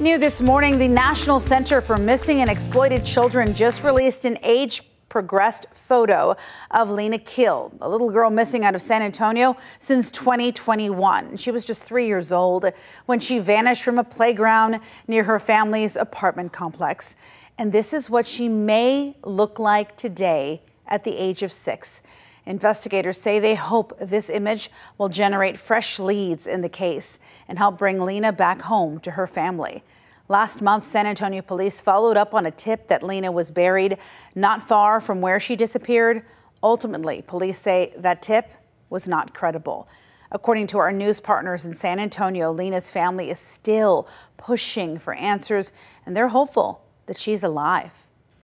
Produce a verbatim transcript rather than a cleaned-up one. New this morning, the National Center for Missing and Exploited Children just released an age-progressed photo of Lina Khil, a little girl missing out of San Antonio since twenty twenty-one. She was just three years old when she vanished from a playground near her family's apartment complex. And this is what she may look like today at the age of six. Investigators say they hope this image will generate fresh leads in the case and help bring Lina back home to her family. Last month, San Antonio police followed up on a tip that Lina was buried not far from where she disappeared. Ultimately, police say that tip was not credible. According to our news partners in San Antonio, Lina's family is still pushing for answers, and they're hopeful that she's alive.